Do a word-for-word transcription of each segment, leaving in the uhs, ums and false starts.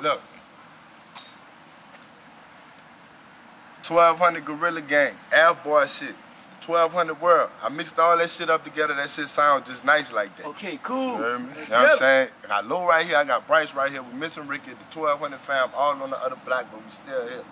Look. twelve hundred Gorilla Gang, Alf Boy shit. twelve hundred World. I mixed all that shit up together. That shit sound just nice like that. Okay, cool. You know what, I mean? You know what I'm saying? I got Lou right here. I got Bryce right here. We're missing Ricky at the twelve hundred fam, all on the other block, but we still here.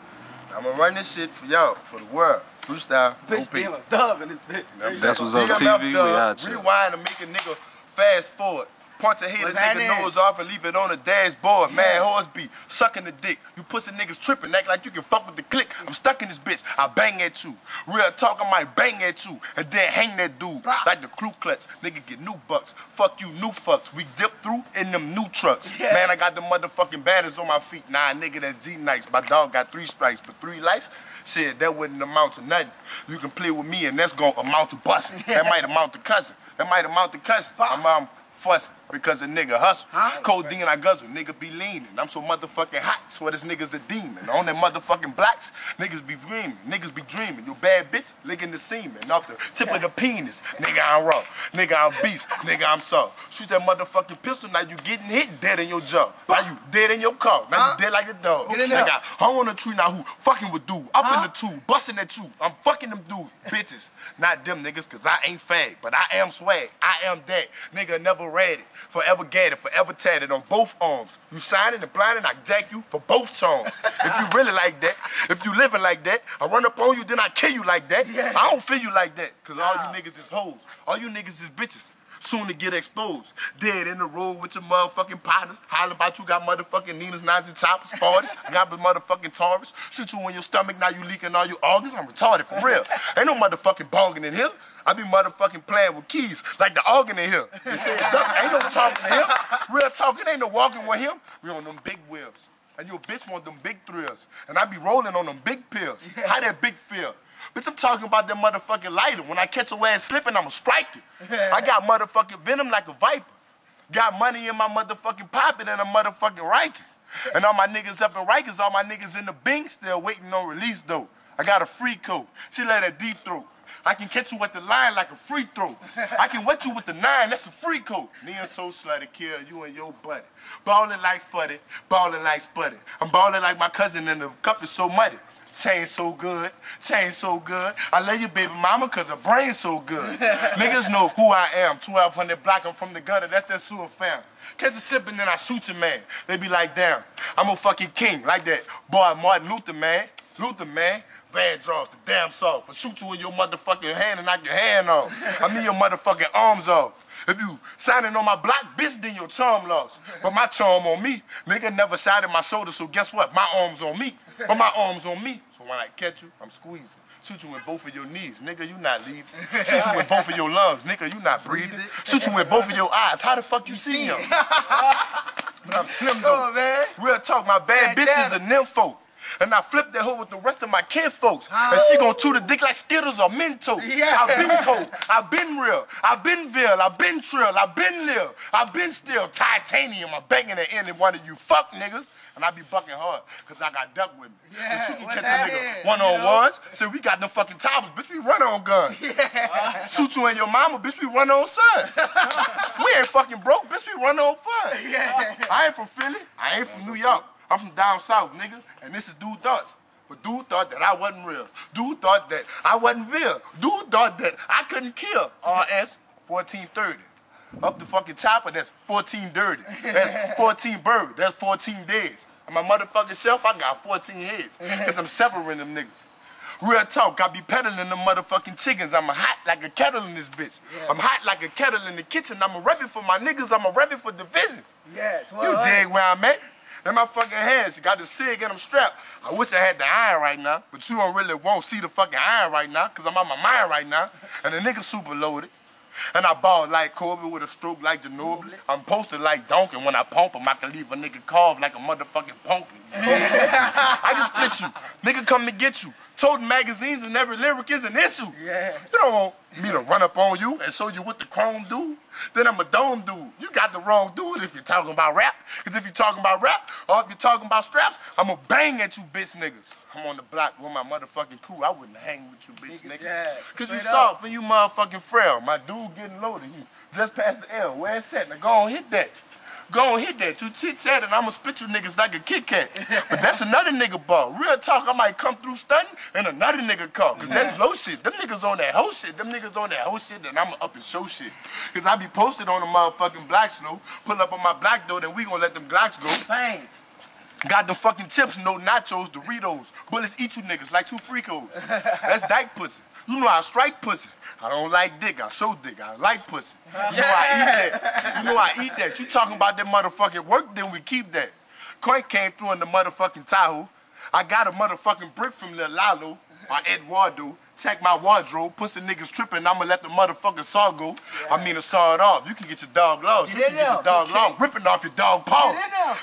I'm gonna run this shit for y'all, for the world. Freestyle, bitch, O P. A dub in this bitch. You know that's what's on T V. We out here. Rewind and make a nigga fast forward. Point your head, his nigga nose off and leave it on the dashboard. Yeah. Mad horse beat, sucking the dick. You pussy niggas tripping, act like you can fuck with the click. I'm stuck in this bitch, I bang at you. Real talk, I might bang at you. And then hang that dude, like the Ku Klux. Nigga get new bucks, fuck you new fucks. We dip through in them new trucks. Yeah. Man, I got the motherfucking banners on my feet. Nah, nigga, that's G-Nice. My dog got three strikes, but three lights? Shit, that wouldn't amount to nothing. You can play with me and that's gonna amount to busting. That might amount to cussing. That might amount to cussing. I'm, um, fussing because a nigga hustle. Right. Codeine I guzzle, nigga be leaning. I'm so motherfucking hot, swear this nigga's a demon. On them motherfucking blocks, niggas be dreaming, niggas be dreaming. Your bad bitch licking the semen off the tip of the penis. Nigga, I'm raw. Nigga, I'm beast. Nigga, I'm soft. Shoot that motherfucking pistol, now you getting hit dead in your jaw. Now you dead in your car. Now you dead like a dog. Get in there. Nigga, hung on a tree now who fucking with dude. Up huh? in the two, busting at you. I'm fucking them dudes, bitches. Not them niggas, cause I ain't fag, but I am swag. I am that. Nigga, never read it, forever gated, forever tatted on both arms. You signing and blinding, I jack you for both tongues. If you really like that, if you living like that, I run up on you, then I kill you like that. Yeah. I don't feel you like that, cause all you niggas is hoes. All you niggas is bitches, soon to get exposed. Dead in the road with your motherfucking partners, hollering about you got motherfucking Ninas, nines and choppers, forties, got motherfucking Taurus. Shoot you in your stomach, now you leaking all your organs. I'm retarded, for real. Ain't no motherfucking bargain in here. I be motherfucking playing with keys, like the organ in here. You see, ain't no talking to him. Real talking, ain't no walking with him. We on them big wheels, and your bitch want them big thrills. And I be rolling on them big pills. Yeah. How that big feel? Bitch, I'm talking about that motherfucking lighter. When I catch your ass slipping, I'ma strike you. I got motherfucking venom like a viper. Got money in my motherfucking pocket and a motherfucking Riker. And all my niggas up in Rikers, all my niggas in the Bing still waiting on release though. I got a free coat. She let her deep throat. I can catch you at the line like a free throw. I can wet you with the nine, that's a free coat. Me and so slutty, kill you and your buddy. Ballin' like Fuddy, ballin' like Spuddy. I'm ballin' like my cousin and the cup is so muddy. Chain so good, chain so good. I love your baby mama cause her brain's so good. Niggas know who I am. twelve hundred block, I'm from the gutter, that's that sewer fam. Catch a sip and then I shoot you, man. They be like, damn, I'm a fucking king. Like that boy Martin Luther, man. Luther, man. Van draws the damn saw. For shoot you in your motherfucking hand and knock your hand off. I mean your motherfucking arms off. If you signing on my block, bitch, then your charm lost. But my charm on me. Nigga never sided my shoulder, so guess what? My arms on me. But my arms on me. So when I catch you, I'm squeezing. Shoot you in both of your knees, nigga, you not leaving. Shoot you in both of your lungs, nigga, you not breathing. Shoot you in both of your eyes. How the fuck you see them? But I'm slim though. Man. Real talk, my bad bitch is a nympho. And I flip that hoe with the rest of my kin folks. Oh. And she gon' chew the dick like Skittles or Mentos. Yeah. I've been cold, I've been real, I've been vil, I've been trill, I've been lil, I've been still titanium. I'm banging the end of one of you fuck niggas. And I be bucking hard, cause I got duck with me. Yeah, but you can catch a nigga is? one on you know? ones. So we got no fucking towers, bitch, we run on guns. Yeah. Uh, shoot you and your mama, bitch, we run on sons. We ain't fucking broke, bitch, we run on fun. Yeah. I ain't from Philly, I ain't from New York. I'm from down south, nigga, and this is dude thoughts. But dude thought that I wasn't real. Dude thought that I wasn't real. Dude thought that I couldn't kill. R S fourteen thirty. Up the fucking chopper, that's fourteen dirty. That's fourteen bird. That's fourteen days. And my motherfucking shelf, I got fourteen heads. Cause I'm severing them niggas. Real talk, I be peddling them motherfucking chickens. I'm hot like a kettle in this bitch. Yeah. I'm hot like a kettle in the kitchen. I'm a reppin' for my niggas. I'm a reppin' for division. Yeah, you dig where I'm at? In my fucking hands, she got the sig and I'm strapped. I wish I had the iron right now, but you don't really won't see the fucking iron right now, cause I'm on my mind right now. And the nigga super loaded. And I ball like Kobe with a stroke like Ginobili. I'm posted like Duncan. When I pump him, I can leave a nigga carved like a motherfucking pumpkin. I just split you. Nigga come to get you. Toting magazines and every lyric is an issue. Yes. You don't want me to run up on you and show you what the chrome do. Then I'm a dome dude. You got the wrong dude if you're talking about rap. Because if you're talking about rap or if you're talking about straps, I'm going to bang at you bitch niggas. I'm on the block with my motherfucking crew. I wouldn't hang with you bitch niggas. niggas. Because you soft and you motherfucking frail. My dude getting loaded. He just past the L. Where it's at? Now go on, hit that. Go and hit that. You chit chat and I'ma spit you niggas like a Kit Kat. But that's another nigga ball. Real talk, I might come through stunting and another nigga call. Cause that's low shit. Them niggas on that hoe shit. Them niggas on that hoe shit, then I'ma up and show shit. Cause I be posted on the motherfucking black snow. Pull up on my black door, then we gonna let them Glocks go. Bang. Got them fucking chips, no nachos, Doritos. Bullets eat you niggas like two freakos. That's dyke pussy. You know I strike pussy. I don't like dick, I show dick, I like pussy. You know I eat that. You know I eat that. You talking about that motherfucking work, then we keep that. Coink came through in the motherfucking Tahoe. I got a motherfucking brick from Lil Lalo, or Eduardo. Tack my wardrobe, pussy niggas tripping, I'ma let the motherfucking saw go. Yeah. I mean, a saw it off. You can get your dog lost. You, you can get your dog lost, ripping off your dog paws.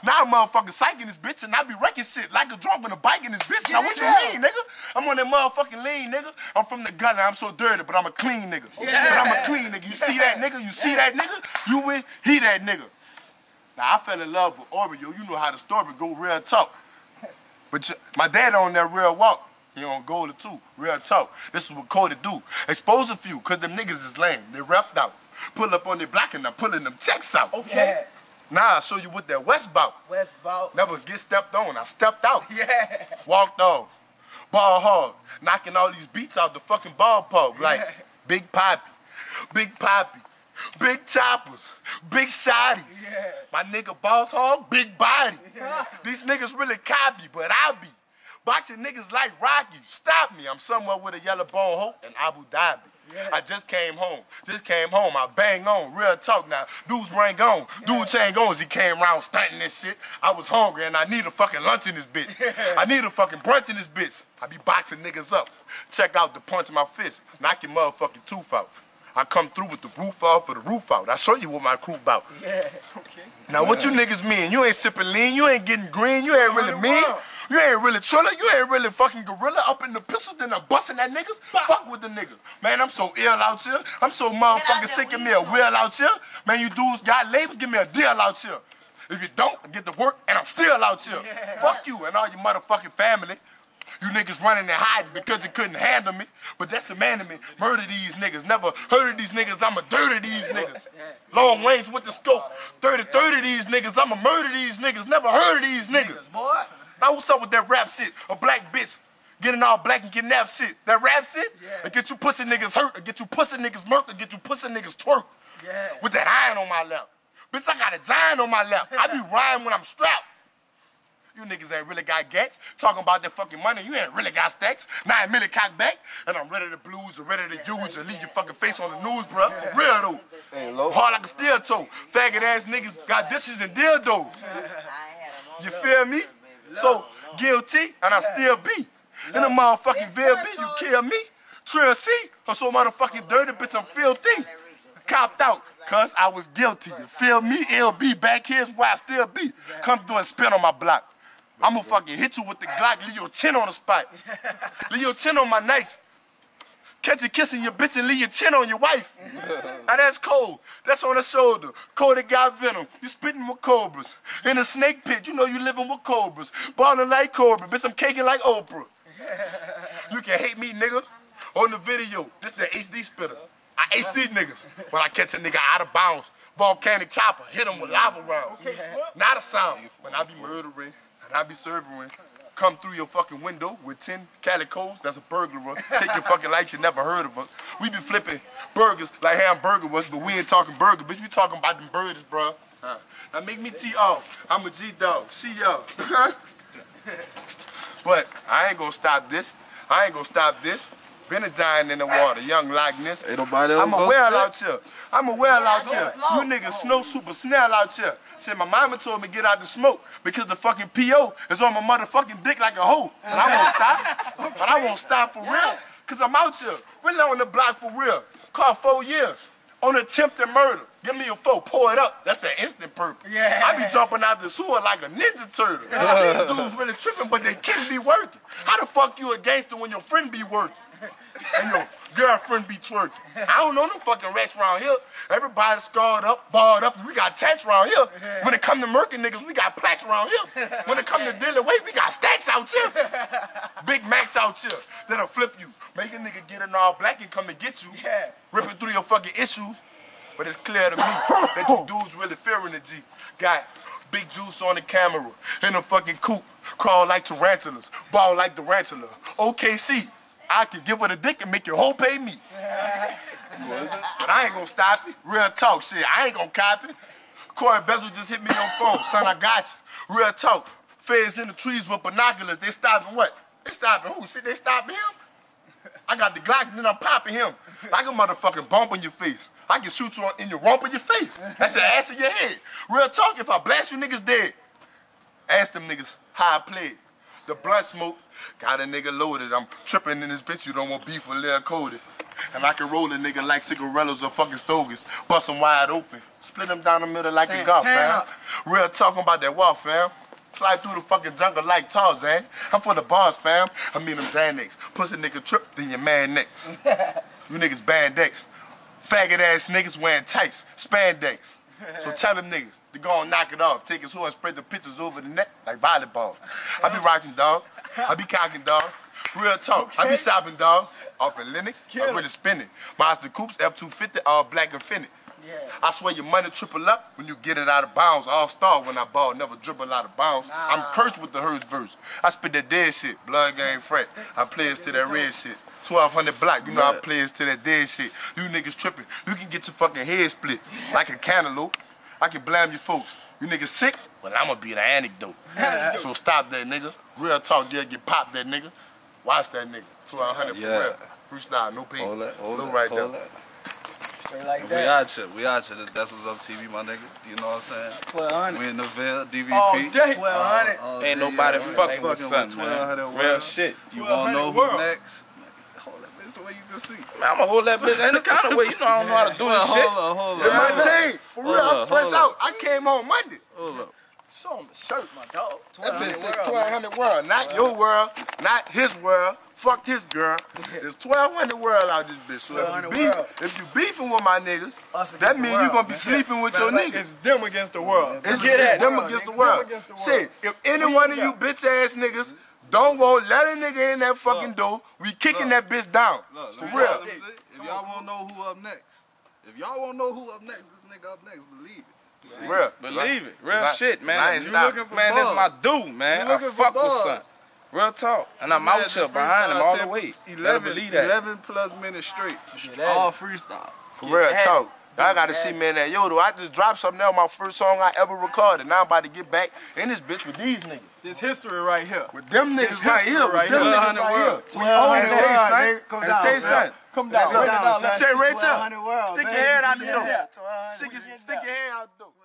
Now I'm motherfucking psyching this bitch and I be wrecking shit like a drunk on a bike in this bitch. Get now what you out. mean, nigga? I'm on that motherfucking lean, nigga. I'm from the gutter, I'm so dirty, but I'm a clean nigga. Yeah. But I'm a clean nigga. You see that nigga? You see yeah. that nigga? You with he that nigga. Now I fell in love with Oreo. You know how the story go, real talk. But my dad on that real walk. You on goal to two, real talk. This is what Cody do. Expose a few, cause them niggas is lame. They wrapped out. Pull up on their block and I'm pulling them checks out. Okay. Yeah. Now I show you what that West bout. West bout. Never get stepped on. I stepped out. Yeah. Walked off. Ball hard. Knocking all these beats out the fucking ballpark. Like yeah. Big Poppy. Big Poppy. Big choppers, big shotties. Yeah. My nigga boss hog, big body. Yeah. These niggas really copy, but I be. Boxing niggas like Rocky, stop me. I'm somewhere with a yellow bone hoe in Abu Dhabi. Yeah. I just came home, just came home. I bang on, real talk now. Dudes bring on, yeah. dude chain on as he came around stunting this shit. I was hungry and I need a fucking lunch in this bitch. Yeah. I need a fucking brunch in this bitch. I be boxing niggas up. Check out the punch in my fist. Knock your motherfucking tooth out. I come through with the roof off or the roof out. I show you what my crew about. Yeah, okay. Now what you niggas mean? You ain't sipping lean, you ain't getting green, you ain't really mean. You ain't really Triller, you ain't really fucking gorilla up in the pistols, then I'm busting at niggas. Bah. Fuck with the niggas. Man, I'm so ill out here. I'm so motherfucking sick. Give me a wheel out here. Man, you dudes got labels, give me a deal out here. If you don't, I get to work and I'm still out here. Yeah. Fuck you and all your motherfucking family. You niggas running and hiding because you couldn't handle me. But that's the mandament. Murder these niggas. Never heard of these niggas. I'ma dirty these niggas. Long range with the scope. thirty thirty these niggas. I'ma murder these niggas. Never heard of these niggas. Boy. Now what's up with that rap shit? A black bitch getting all black and getting that shit. That rap shit? Yeah. Get you pussy niggas hurt. Or get you pussy niggas murk. Or get you pussy niggas twerk. Yeah. With that iron on my left. Bitch, I got a giant on my left. I be rhyme when I'm strapped. You niggas ain't really got gats. Talking about that fucking money, you ain't really got stacks. Nine million cock back, and I'm ready to blues and ready to use and leave your fucking face on the news, bruh. For real though. Hard like a steel toe. Faggot ass niggas got dishes and dildos. You feel me? So, guilty, and I still be. In the motherfucking V L B, you kill me. Trill C, I'm so motherfucking dirty, bitch, I'm filthy. Copped out. Cause I was guilty. You feel me? L B, back here's where I still be. Come through and spin on my block. I'ma fucking hit you with the Glock, leave your chin on the spot. Leave your chin on my nights. Catch you kissing your bitch and leave your chin on your wife. Now that's cold. That's on the shoulder. Cody got venom. You spitting with cobras. In a snake pit, you know you living with cobras. Ballin' like Cobra, bitch, I'm caking like Oprah. You can hate me, nigga. On the video, this the H D spitter. I ace these niggas. When I catch a nigga out of bounds, volcanic chopper, hit him with lava rounds. Not a sound. When I be murdering. I be serving when come through your fucking window with ten calicos, that's a burglar. Take your fucking life, you never heard of us. We be flipping burgers like hamburger was, but we ain't talking burger, bitch, we talking about them burgers, bro. Huh. Now make me tee off. I'm a G-Dog. See y'all. But I ain't gonna stop this. I ain't gonna stop this. Been a giant in the water, young likeness. Ain't nobody I'm a well out here. I'm a well out here. You niggas snow super snail out here. Said my mama told me get out the smoke because the fucking P O is on my motherfucking dick like a hoe. And I won't stop. okay. But I won't stop for yeah. real. Cause I'm out here. Really on the block for real. Caught four years on attempted murder. Give me a four, pour it up. That's the instant purpose. Yeah. I be jumping out the sewer like a ninja turtle. These dudes really tripping, but they can't be working. How the fuck you a gangster when your friend be working? And your girlfriend be twerking. I don't know them fucking rats around here. Everybody scarred up, barred up, and we got tats around here. When it come to murking niggas, we got plaques around here. When it come to dealing weight, we got stacks out here. Big Macs out here that'll flip you. Make a nigga get in all black and come and get you. Yeah. Ripping through your fucking issues. But it's clear to me that you dudes really fearing the G. Got big juice on the camera. In a fucking coop. Crawl like tarantulas. Ball like tarantula. O K C. I can give her the dick and make your hoe pay me. But I ain't gonna stop it. Real talk, shit. I ain't gonna cop it. Corey Bezel just hit me on phone. Son, I got you. Real talk. Feds in the trees with binoculars. They stopping what? They stopping who? Shit, they stopping him? I got the Glock and then I'm popping him. Like a motherfucking bump on your face. I can shoot you in your rump in your face. That's the ass in your head. Real talk, if I blast you niggas dead. Ask them niggas how I played. The blunt smoke, got a nigga loaded. I'm tripping in this bitch, you don't want beef with Lil Cody. And I can roll a nigga like cigarellos or fucking stogies. Bust them wide open. Split them down the middle like Sam, a golf, fam. Up. Real talking about that wall, fam. Slide through the fucking jungle like Tarzan. I'm for the bars, fam. I mean them Xanax. Pussy nigga trip, then your man next. You niggas bandex. Faggot ass niggas wearing tights, spandex. So tell them niggas to go and knock it off. Take his hoe and spread the pictures over the net like volleyball. I be rocking, dog. I be cocking, dog. Real talk. Okay. I be shopping, dog. Off in Linux, yeah. I really spin it. Mazda coupes, F two fifty, all black and finite. Yeah. I swear your money triple up when you get it out of bounds. All star when I ball, never dribble out of bounds. Nah. I'm cursed with the Hurst verse. I spit that dead shit, blood game frat. I players to that red shit. twelve hundred block, you know I players to that dead shit. You niggas tripping, you can get your fucking head split like a cantaloupe. I can blame you folks. You niggas sick? Well, I'ma be the antidote. So stop that nigga. Real talk, yeah, get popped that nigga. Watch that nigga. twelve hundred yeah. for real. Freestyle, no pain. Hold that, hold that, right hold that. Like that. We out you, we out you. That's what's up, T V, my nigga. You know what I'm saying? twelve hundred. We in the Ville, D V P. All day. twelve hundred. Uh, all ain't day, nobody yeah, fucking with something, man. Real world. Shit. You want to know who's world. Next? Hold that bitch the way you can see. Man, I'm going to hold that bitch any kind of way. You know I don't know how to do this shit. Hold up, hold up. It's my team. For real, I'm fresh out. I came on Monday. Hold up. Show him the shirt, my dog. That bitch said twelve hundred world. Not your world, not his world. Fuck this girl. There's twelve hundred world out this bitch. So if you, beef, if you beefing with my niggas, that means you're gonna be sleeping with your niggas. It's them against the world. It's, it's them against the world. Shit, if any one of you bitch ass niggas don't want let a nigga in that fucking door, we kicking that bitch down. For real. If y'all wanna know who up next, if y'all wanna know who up next, this nigga up next, believe it. Believe real, it. Believe it. Real I, shit, man. You looking for man, bugs. That's my dude, man. I fuck with son. Real talk. And I'm out here behind him all the way. eleven, eleven plus minutes straight. All freestyle. For get real at talk. Y'all gotta see me in that Yodel. I just dropped something now, my first song I ever recorded. Now I'm about to get back in this bitch with these niggas. This history right here. With them niggas right here. With them niggas right here. And say something. And say something. Come down. Come down. Say right there. Stick your head out the door. Stick your head out the door.